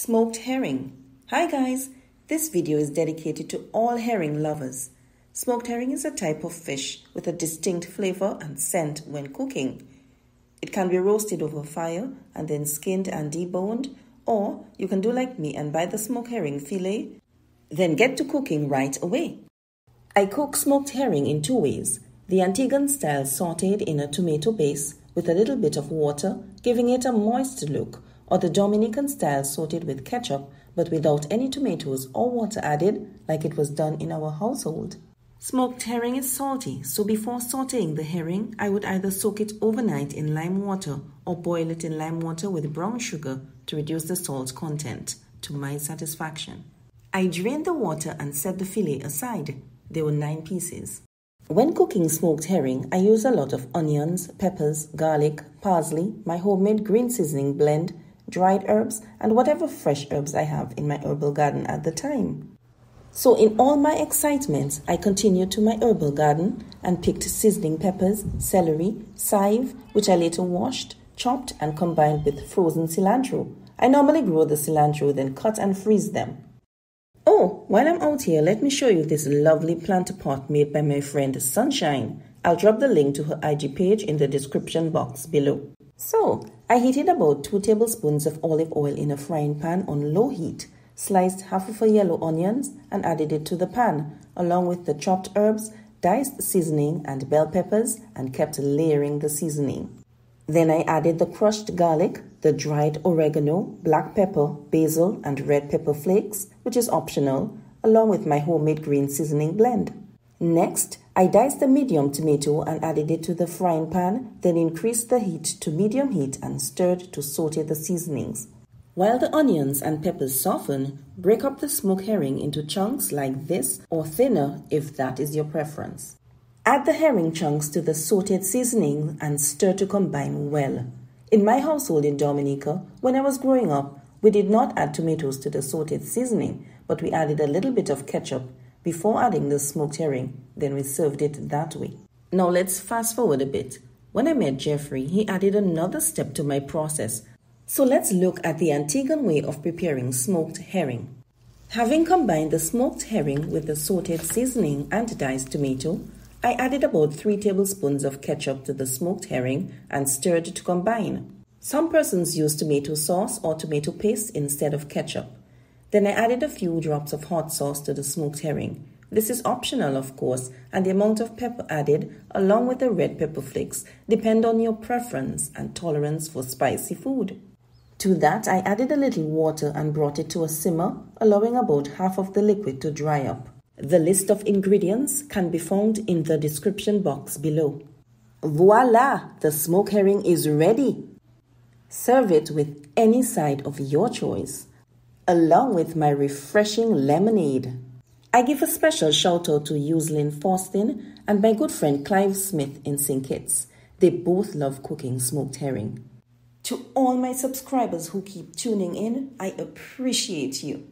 smoked herring. Hi guys, this video is dedicated to all herring lovers. Smoked herring is a type of fish with a distinct flavor and scent when cooking. It can be roasted over fire and then skinned and deboned, or you can do like me and buy the smoked herring fillet, then get to cooking right away. I cook smoked herring in two ways. The Antiguan style sauteed in a tomato base with a little bit of water, giving it a moist look, or the Dominican style sauteed with ketchup but without any tomatoes or water added, like it was done in our household. Smoked herring is salty, so before sauteing the herring, I would either soak it overnight in lime water or boil it in lime water with brown sugar to reduce the salt content, to my satisfaction. I drained the water and set the fillet aside. There were 9 pieces. When cooking smoked herring, I use a lot of onions, peppers, garlic, parsley, my homemade green seasoning blend, dried herbs, and whatever fresh herbs I have in my herbal garden at the time. So in all my excitements, I continued to my herbal garden and picked seasoning peppers, celery, chive, which I later washed, chopped, and combined with frozen cilantro. I normally grow the cilantro, then cut and freeze them. Oh, while I'm out here, let me show you this lovely plant pot made by my friend Sunshine. I'll drop the link to her IG page in the description box below. So, I heated about 2 tablespoons of olive oil in a frying pan on low heat, sliced half of a yellow onions and added it to the pan, along with the chopped herbs, diced seasoning and bell peppers, and kept layering the seasoning. Then I added the crushed garlic, the dried oregano, black pepper, basil, and red pepper flakes, which is optional, along with my homemade green seasoning blend. Next, I diced a medium tomato and added it to the frying pan, then increased the heat to medium heat and stirred to saute the seasonings. While the onions and peppers soften, break up the smoked herring into chunks like this or thinner if that is your preference. Add the herring chunks to the sauteed seasoning and stir to combine well. In my household in Dominica, when I was growing up, we did not add tomatoes to the sauteed seasoning, but we added a little bit of ketchup before adding the smoked herring, then we served it that way. Now let's fast forward a bit. When I met Jeffrey, he added another step to my process. So let's look at the Antiguan way of preparing smoked herring. Having combined the smoked herring with the sauteed seasoning and diced tomato, I added about 3 tablespoons of ketchup to the smoked herring and stirred to combine. Some persons use tomato sauce or tomato paste instead of ketchup. Then I added a few drops of hot sauce to the smoked herring. This is optional, of course, and the amount of pepper added, along with the red pepper flakes, depend on your preference and tolerance for spicy food. To that, I added a little water and brought it to a simmer, allowing about half of the liquid to dry up. The list of ingredients can be found in the description box below. Voila! The smoked herring is ready! Serve it with any side of your choice, along with my refreshing lemonade. I give a special shout out to Yuslin Faustin and my good friend Clive Smith in St. Kitts. They both love cooking smoked herring. To all my subscribers who keep tuning in, I appreciate you.